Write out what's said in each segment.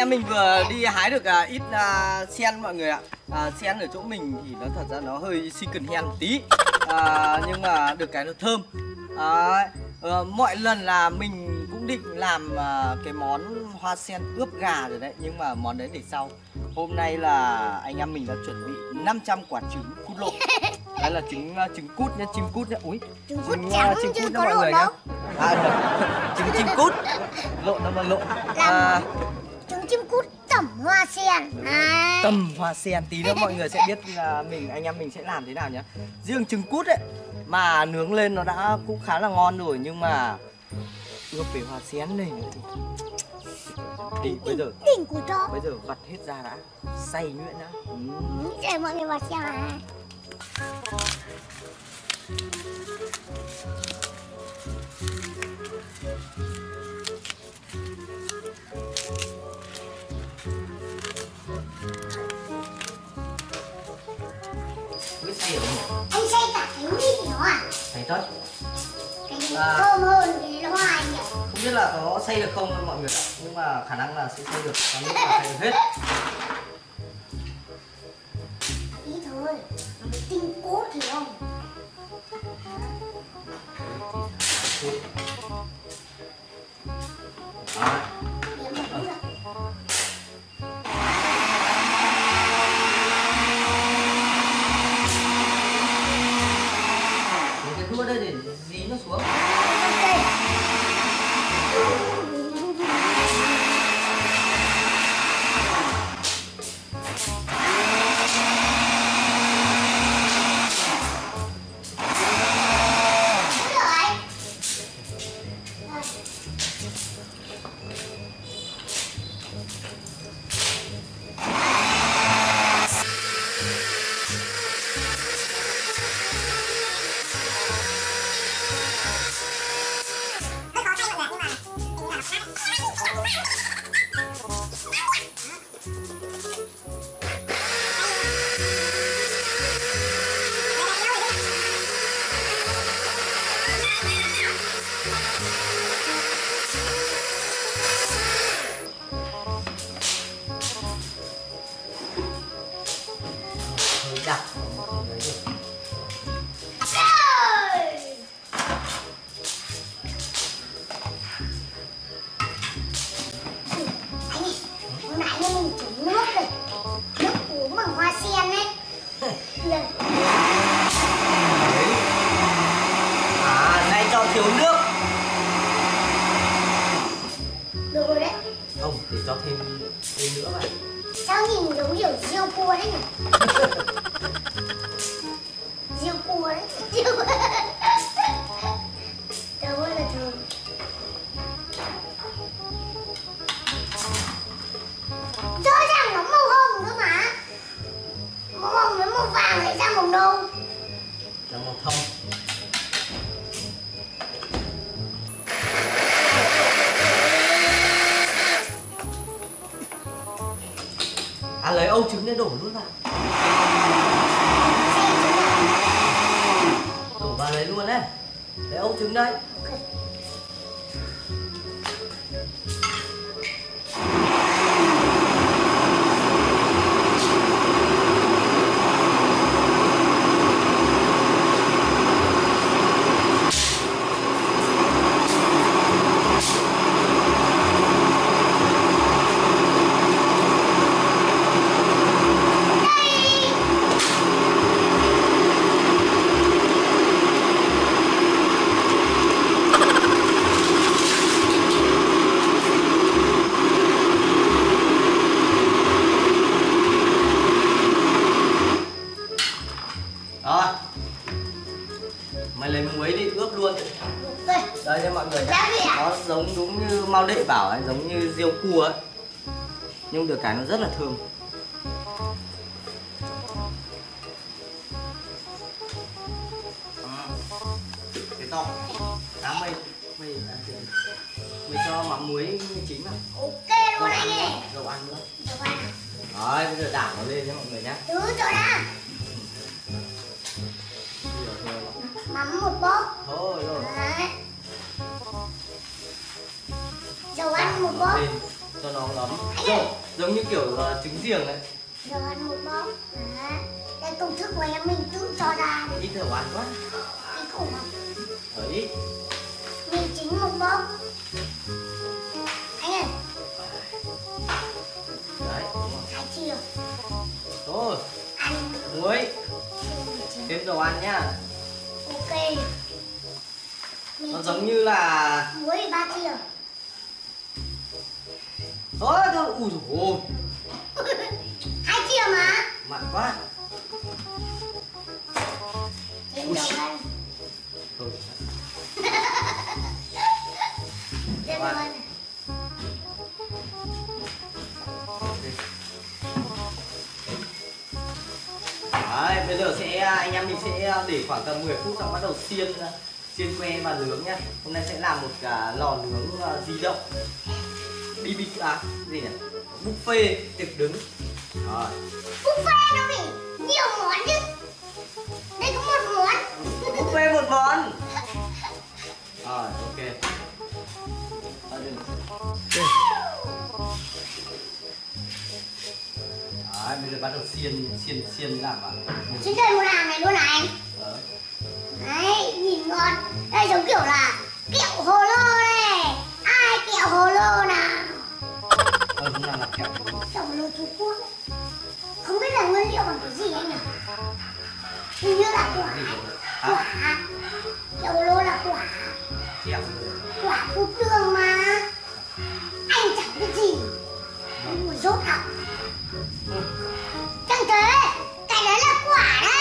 em mình vừa đi hái được ít sen mọi người ạ. Sen ở chỗ mình thì nó thật ra nó hơi second hand tí, nhưng mà được cái nó thơm. Mọi lần là mình cũng định làm cái món hoa sen ướp gà rồi đấy, nhưng mà món đấy để sau. Hôm nay là anh em mình đã chuẩn bị 500 quả trứng cút lộn. Đấy là trứng cút nhá, chim cút nhá. Úi, trứng cút nhá mọi người nhá. Trứng cút lộn đâu mà lộn. Trứng chim cút tẩm hoa sen. Tẩm hoa sen, tí nữa mọi người sẽ biết là anh em mình sẽ làm thế nào nhá. Riêng trứng cút ấy mà nướng lên nó đã cũng khá là ngon rồi, nhưng mà ướp về hoa sen này thì bây giờ của chó. Bây giờ vặt hết ra đã, xay nhuyễn đã. Để mọi người vào xem à. Anh xay cả cái miếng đó à? Xay tất. Cái thơm hơn cái hoa nhỉ? Không biết là có xay được không mọi người ạ, nhưng mà khả năng là sẽ xay được, còn nếu mà xay được hết. Ý thôi, tinh cốt thì không? Lấy âu trứng để đổ luôn vào. Đổ vào đấy luôn đấy. Lấy âu trứng đây. Okay. Mau đệ bảo ấy, giống như riêu cua ấy, nhưng được cái nó rất là thơm. Cái to cá mày cho mắm muối chính vào. Ok luôn anh ơi. Dầu ăn nữa. Đấy, bây giờ đảo nó lên nhé mọi người nhé. Thứ cho đã. Mắm một bốc. Thôi rồi. Dầu ăn một bớt. cho nó ngấm. Rồi, giống như kiểu trứng giềng đấy. Giờ ăn hột bông. Cái công thức của em mình tự cho ra. Ít thở ăn quá. Ít khổ mà. Đấy. Mình chính hột bông. Anh ơi. Đấy, đúng rồi. Hai chiều. Rồi. Ăn. Muối. Thêm dầu ăn nhá. Ok. Mình nó giống như là muối ba chiều. Thôi thôi, ui dồi ôi. Hai chiều mà. Mặn quá. Thêm dầu ăn. Thôi. Thêm dầu ăn. Đấy, bây giờ sẽ anh em mình sẽ để khoảng tầm 10 phút xong bắt đầu xiên que và nướng nhá. Hôm nay sẽ làm một cả lò nướng di động BBQ à, gì nhỉ? Buffet tiệc đứng. Rồi. Buffet đâu nhỉ? Nhiều món chứ. Đây có một món. Buffet một món. Rồi, ok. Đấy, bây giờ bắt đầu xiên làm ạ. Xiên thêm một hàng này luôn này anh. Đấy, nhìn ngon. Đây giống kiểu là kẹo hồ lô này. Ai kẹo hồ lô nào? Đúng là kẹo hồ lô Trung Quốc. Không biết là nguyên liệu bằng cái gì anh nhỉ? Hình như là quả. Quả. Kẹo hồ lô là quả. Quả phúc đường mà. Anh chẳng biết gì. Anh muốn rốt học. Chẳng thế, cái đấy là quả đấy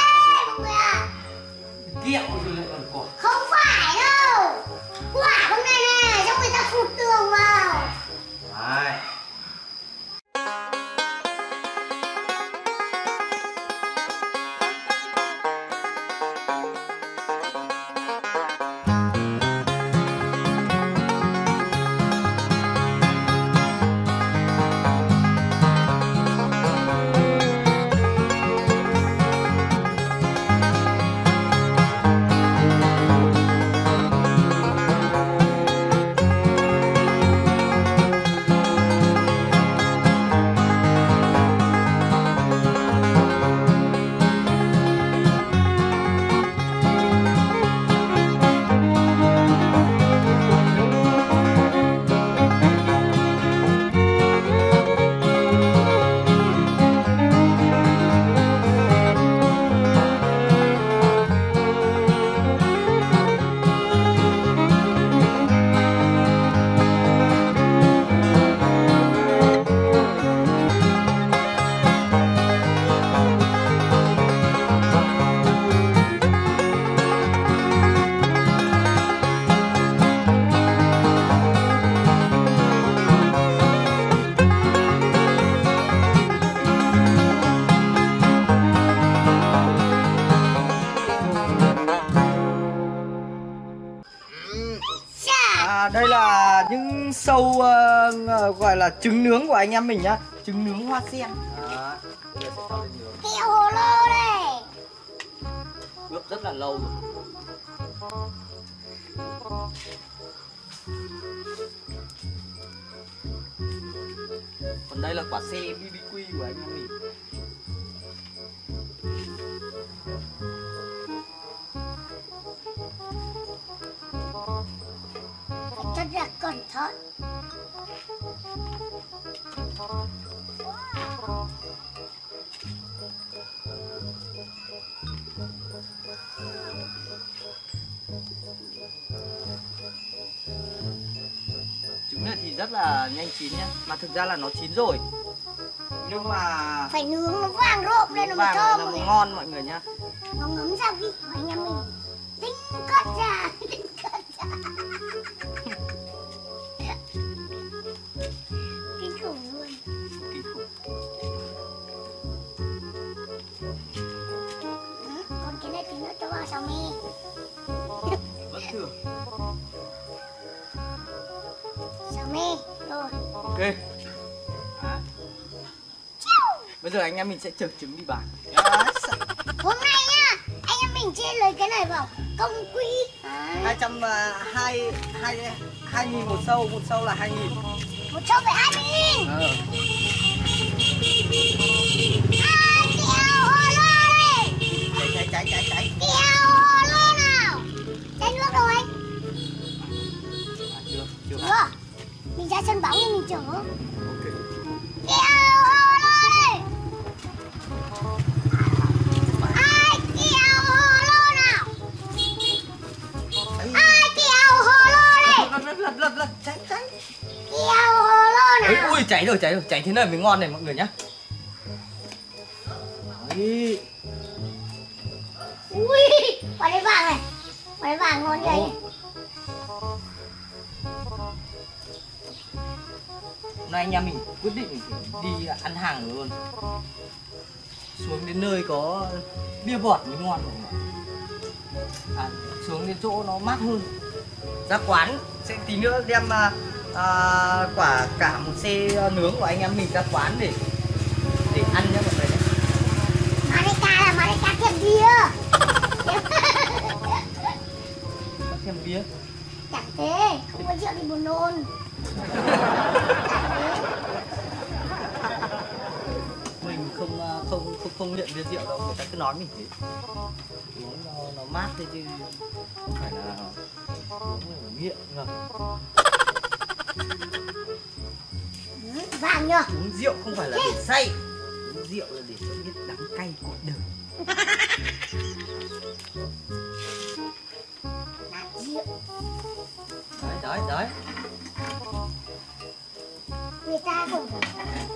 mọi người ạ. Kẹo rồi lại còn quả. Không phải đâu. Quả hôm nay nè, cho người ta phụt đường vào. Đấy. Đây là những sâu gọi là trứng nướng của anh em mình nhá. Trứng nướng hoa sen. Kẹo hồ lô đây. Ướp rất là lâu rồi. Còn đây là quả xe BBQ của anh em mình. Rất cẩn thận. Trứng này thì rất là nhanh chín nhá, mà thực ra là nó chín rồi. Nhưng mà phải nướng nó vàng rộm lên nó mới thơm. Nó ngon mọi người nhá. Nó ngấm gia vị của anh em mình. Tinh cất ra. Ok. Bây giờ anh em mình sẽ chợp trứng đi bà. Hôm nay nhá, anh em mình chia lấy cái này vào. Công quỹ 2.000 một sâu là 2.000. Một sâu phải 2.000. Kẹo hồ lô này. Cháy. Kẹo hồ lô nào. Cháy nước đâu anh? Chưa. Mình ra sân bóng thì mình chở. Ok. Kẹo hồ lô này. Lật cháy. Kẹo hồ lô nào. Ui cháy rồi. Cháy thế này mới ngon này mọi người nhá. Đấy. Ui, quả đấy vàng này. Quả đấy vàng ngon đấy. Nay anh em mình quyết định đi ăn hàng luôn. Xuống đến nơi có bia bọt mới ngon rồi. Xuống đến chỗ nó mát hơn. Ra quán sẽ tí nữa đem quả cả một xe nướng của anh em mình ra quán để ăn nhá mọi người. Marica là Marica thêm bia. Thêm bia? Chẳng thế, không có rượu thì buồn nôn. Mình không nghiện bia rượu đâu, người ta cứ nói mình thế. Uống nó mát thế chứ không phải là uống là nghiện ngập. Vàng nhờ. Uống rượu không phải là để say. Uống rượu là để cho biết đắng cay cuộc đời. Làm rượu. Đấy. Người ta còn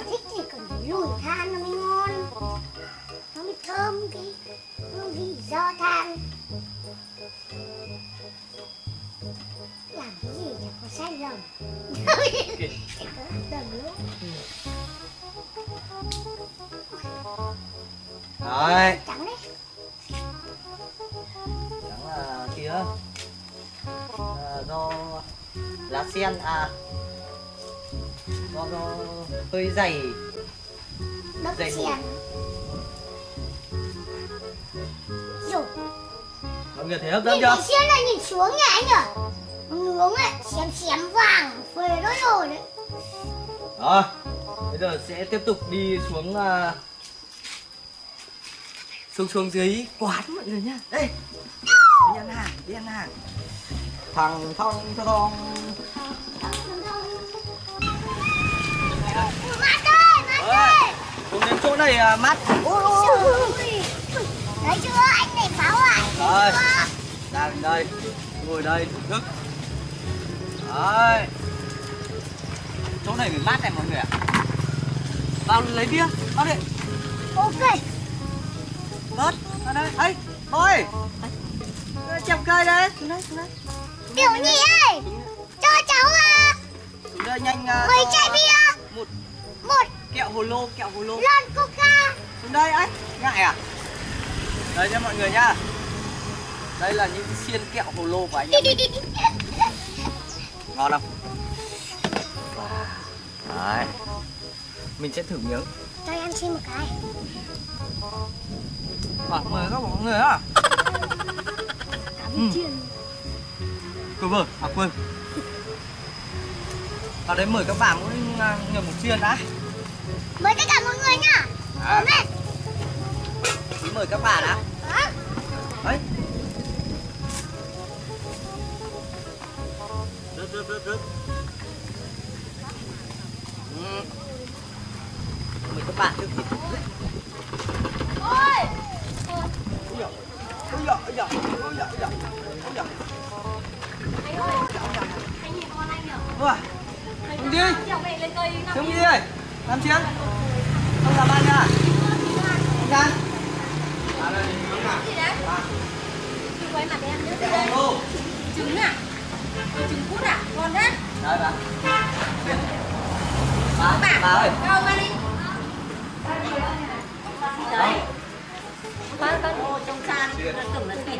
thích thì còn phải lùi than nó mới ngon. Nó mới thơm cái hương vị do than. Làm cái gì chẳng có sai lầm. Đấy. Trắng đấy. Trắng là kia. Do lá sen do hơi dày. Đất dày sen. Dù. Mọi người thấy hấp dẫn chưa? Nhìn sen này nhìn xuống nhỉ anh nhỉ? Nướng ấy, xém vàng, phê nó rồi đấy. Rồi, bây giờ sẽ tiếp tục đi xuống xuống dưới quán mọi người nhá. Đây. Đi ăn hàng. Thằng thong. Mát ơi. Cùng đến chỗ này mát. Đấy chưa, anh để pháo lại. Rồi. Ra mình đây. Ngồi đây thưởng thức. Đấy. Chỗ này mình mát này mọi người ạ. Vào lấy bia, vào đi. Ok. Bớt, vào đây, ấy, thôi. Chèm cây đấy, xuống đây. Tiểu Nhi ơi, cho cháu xuống đây nhanh. 10 chai bia. Một. Kẹo hồ lô. Lon Coca. Xuống đây ấy, ngại à? Đấy nha mọi người nhá. Đây là những xiên kẹo hồ lô của anh em. Ngon không? Đấy. Mình sẽ thử miếng. Cho em xin một cái. Mời các mọi người á. Quên. Vào đấy mời các bạn mỗi người một chiên đã. Mời tất cả mọi người nhá. Mời các bạn đã. Đấy. Rớt. Mời các bạn trước. Ôi. Ôi giời. Anh nhìn con anh nhở. Ôi. Không đi. Không đi ơi. Làm chiến. Không làm ăn nha. Ra. Gì đấy? Chị quay mặt em nữa đây. Trứng à? Trứng cút à? Ngon đấy. Đấy bà. Bà ơi. Đâu bà đi. Đấy. Ba ngồi trong sàn, là tưởng là thịt.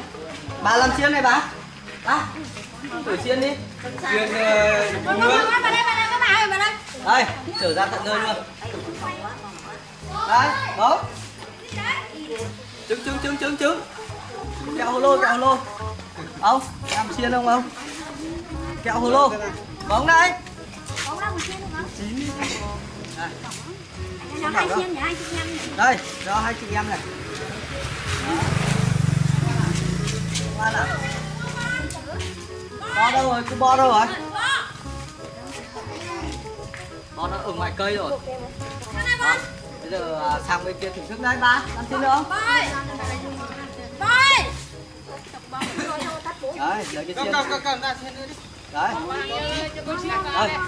Bà làm chiên này bà. Thử chiên đi. Chiên nướng. Bà đây. Đây, trở ra tận nơi luôn. Đấy, bố. Trứng. Kẹo hồ lô. Ông, làm xiên không ông? Kẹo hồ lô. Bóng đây. Bóng đâu xiên không ông? Chín. Đây. Anh hai xiên nhà hai chị em này. Đây, cho hai chị em này. Đó. Nào. Bo đâu rồi? Cứ bo đâu rồi? Bo nó ở ngoài cây rồi. Đó. Bây giờ sang bên kia thưởng thức đấy ba. Ăn xin được không? Bơi. Đấy, lấy cái xiên. Cầm ra xiên nữa đi. Đấy.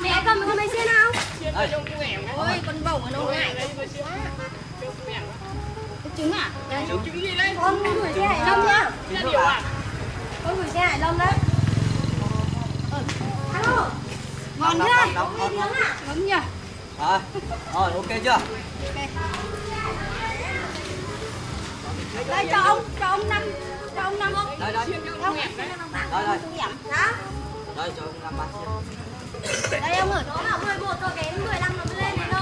Mẹ cầm cái máy xiên nào? Đấy. Ôi, con bầu ở đâu này? Trứng à? Trứng gì đấy? Con gửi xe Hải Lâm nhá. Con gửi xe Hải Lâm đấy. Alo. Ngon thế đây. Có miếng à? Ngấm nhỉ? Rồi, ok chưa? Đây cho ông 5. Cho ông 5 không? Đây, đây. Đây, đây, cho ông 5 bát xiên. Đây ông ở đó là 11 rồi, cái 15 nó mới lên đến nơi.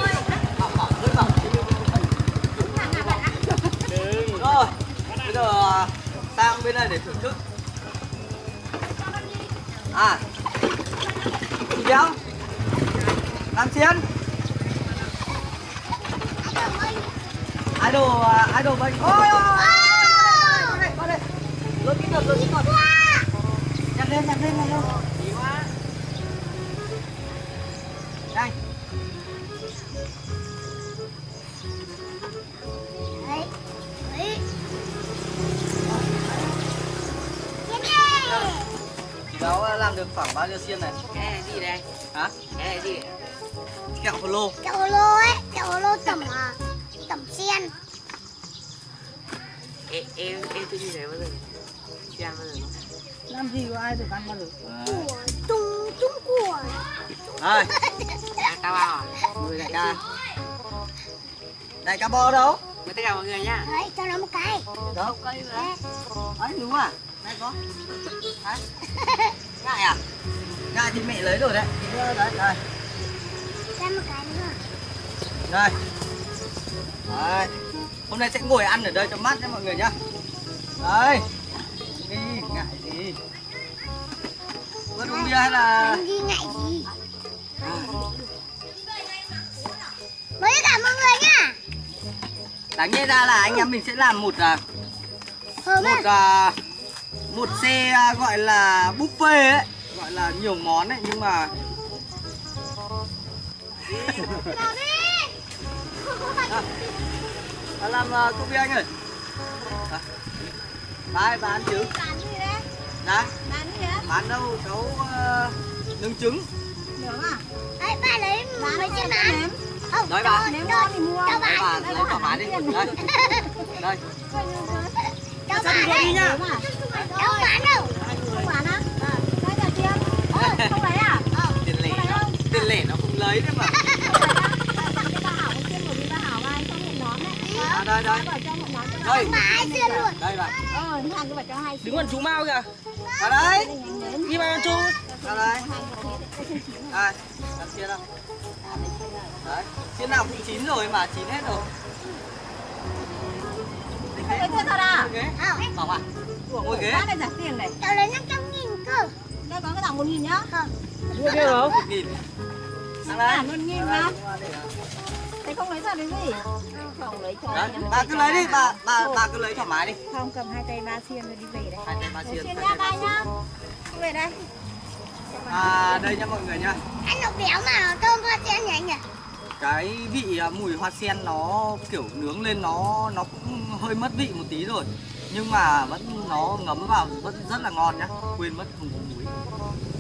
Rồi, bây giờ sang bên này để thưởng thức. À, chị béo, làm xiên. Idol bệnh. Ôi, con đây, lôi kít được, lôi kít ngọt. Nhặt lên, nhặt lên, nhặt lên. Tí quá. Đây. Cháu làm được khoảng bao nhiêu xiên này? Cái này gì đây? Hả? Cái này gì? Kẹo hồ lô. Kẹo hồ lô ấy, kẹo hồ lô tẩm xiên. Em chưa như thế bao giờ. Chưa ăn bao giờ. Làm gì có ai được ăn bao giờ? Chúng của. Đây. Cá bò. Người đại ca. Đại cá bò đâu? Mời tất cả mọi người nhá. Đấy, cho nó một cái. Đâu? Cây rồi. Đấy, đúng à? Đây có. Đấy. Ngại à? Ngại thì mẹ lấy rồi đấy. Đấy, đây. Cho một cái nữa. Đây. Đấy. Hôm nay sẽ ngồi ăn ở đây cho mát nha mọi người nhá. Đấy. Đi, ngại gì? Vẫn uống bia hay là... Đi, ngại gì? Mời tất cả mọi người nhá. Đáng nghe ra là anh em mình sẽ làm một xe gọi là buffet ấy, gọi là nhiều món ấy, nhưng mà làm công việc anh ơi. Bán trứng. Bán gì đấy? Đấy. Bán gì đấy? Bán đâu cháu nướng trứng. Nướng à? Đấy, ba lấy mấy chiếc bán. Không, đấy bà. Nếu đâu thì mua. Đấy bà, lấy quả bán đi. Đây. Đây. Cháu bán đấy. Cháu bán đâu. Không bán á? Đấy là tiền. Ôi, không lấy à? Tiền lẻ. Tiền lẻ nó không lấy đấy mà. Đây, đây. Đây. Đây bà. Đứng còn chú Mao kìa. Vào đấy. Đi vào con chú. Vào đấy. Đây. Đặt xiên đâu. Đấy. Xiên nào cũng chín rồi mà, chín hết rồi. Cái ghế thật à? Bảo à? Ngồi ghế. Bác này giả tiền này. Cháu lấy 500.000 cơ. Đây có cái đồng 1.000 nhá. Không. Đưa kia không? 1.000. Sáng nay. 1.000 mà. Thế không lấy ra đến gì? Không lấy cho. Bà cứ lấy đi, bà cứ lấy thoải mái đi. Không, cầm hai tay ba xiên rồi đi về đây. Hai tay ba xiên. Xiên nha ba nhá. Về đây. À đây nha mọi người nha. Anh Lộc béo mà thơm hoa sen nhỉ anh nhỉ? Cái vị mùi hoa sen nó kiểu nướng lên nó cũng hơi mất vị một tí rồi. Nhưng mà vẫn nó ngấm vào vẫn rất là ngon nhá. Quên mất vùng muối.